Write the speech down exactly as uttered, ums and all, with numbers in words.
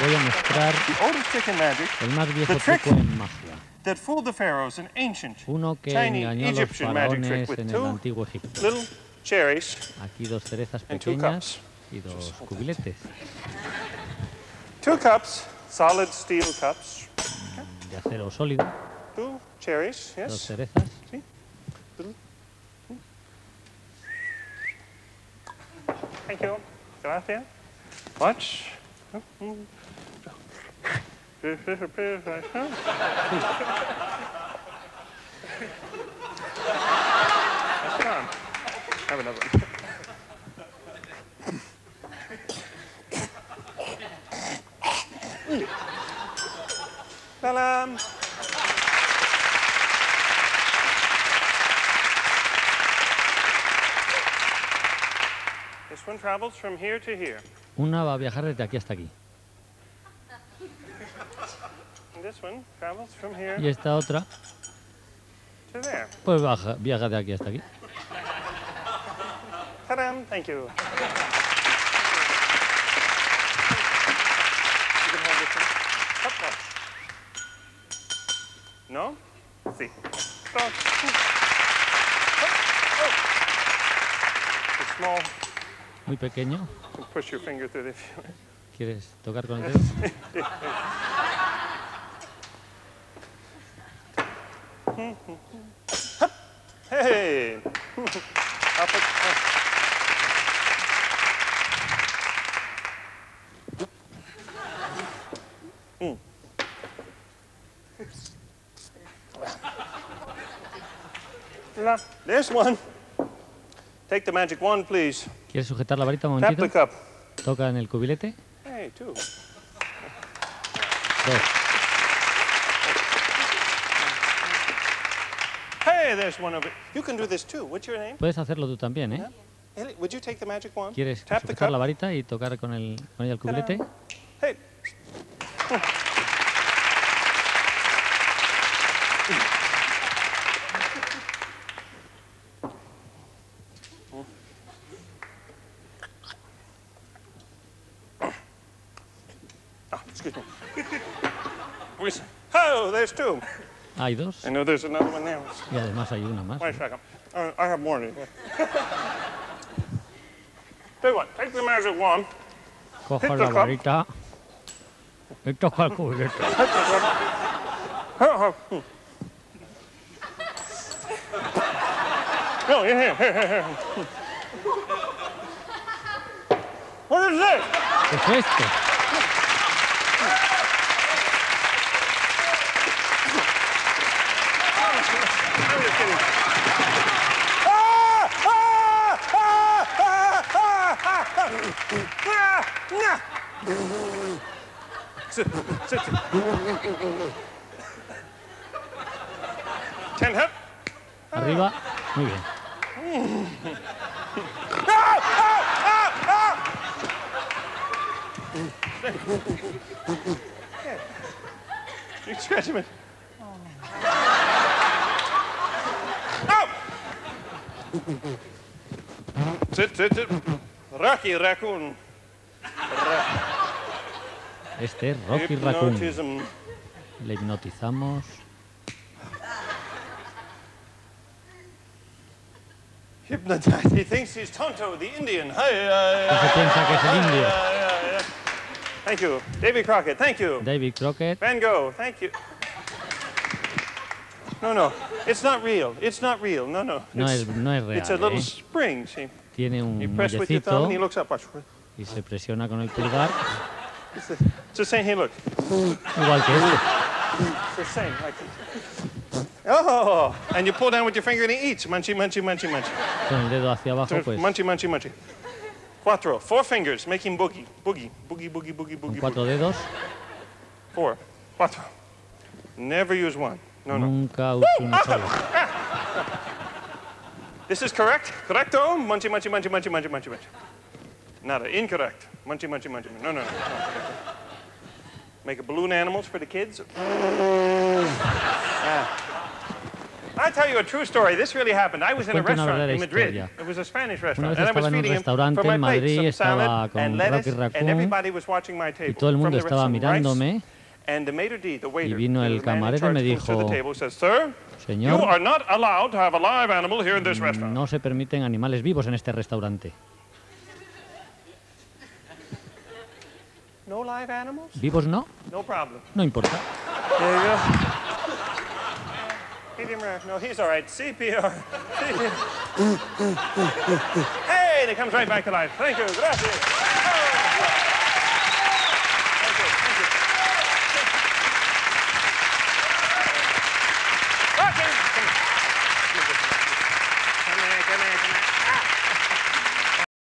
Les voy a mostrar el más viejo truco en magia. Uno que engañó a los faraones en el antiguo Egipto. Aquí dos cerezas pequeñas y dos cubiletes. Two cups, solid steel cups. De acero sólido. Two cherries, yes. Dos cerezas. Sí. Thank you. Gracias. Much. Have another one. Salam. This one travels from here to here. Una va a viajar desde aquí hasta aquí. And this one travels from here. Y esta otra to there. Pues baja, viaja de aquí hasta aquí. Salam. Thank you. No? Sí. Oh. Oh. It's small. Muy pequeño. You push your finger through the... ¿Quieres tocar con el dedo? Hey. Up it, up. This one. Take the magic wand, please. ¿Quieres sujetar la varita un momentito? Tap the cup. Toca en el cubilete. Hey, two. Dos. Hey, there's one over. You can do this too. What's your name? Puedes hacerlo tú también, ¿eh? Ellie, would you take the magic wand? ¿Quieres Tap sujetar la varita y tocar con el con ella el cubilete? Hey. Oh, there's two. Hay dos. I know there's another one there. Y además hay una más. Wait a second. Uh, I have more. Do what? Take the magic wand. Coja la varita. Y toca el cubilete. No, here, here, here. What is this? ¿Qué es esto? Arriba, muy bien. Rocky Raccoon. Este es Rocky Raccoon. Le hipnotizamos. Hypnotized. He thinks he's Tonto, the Indian. Hi, hi, hi, se piensa que es el indio. Hi, hi, hi. Thank you, David Crockett. Thank you, David Crockett. Van Gogh. Thank you. No, no, it's not real. It's not real. No, no. No es, no es real. It's a little eh. spring. See. Tiene un you press with your thumb and he looks up. Watch. Y se presiona con el pulgar. It's the, it's the same. He looks. Igual que este. It's the same. Like this. Oh, and you pull down with your finger and he eats. Munchy, munchy, munchy, munchy. Con el dedo hacia abajo, pues. Munchy, munchy, munchy. Cuatro. Four fingers making boogie. Boogie, boogie, boogie, boogie, boogie. Cuatro dedos. Four. Cuatro. Never use one. No, no. Nunca uso uno solo. This is correct. Correcto. Munchy, munchy, munchy, munchy, munchy, munchy, munchy. Nada. Incorrect. Munchy, munchy, munchy. No, no, no. Make a balloon animals for the kids. Ah. I'll tell you a true story. This really happened. I was in a restaurant in Madrid. It was a Spanish restaurant. And I was feeding him for my plate some salad and lettuce, and everybody was watching my table from the restaurant. And the maitre d', the waiter, the man in charge, comes to the table, says, "Sir, you are not allowed to have a live animal here in this restaurant." No se permiten animales vivos en este restaurante. No live animals? Vivos no. No problem. No importa. There you go. He didn't react. No, he's all right. C P R. Hey, and it comes right back to life. Thank you. Gracias.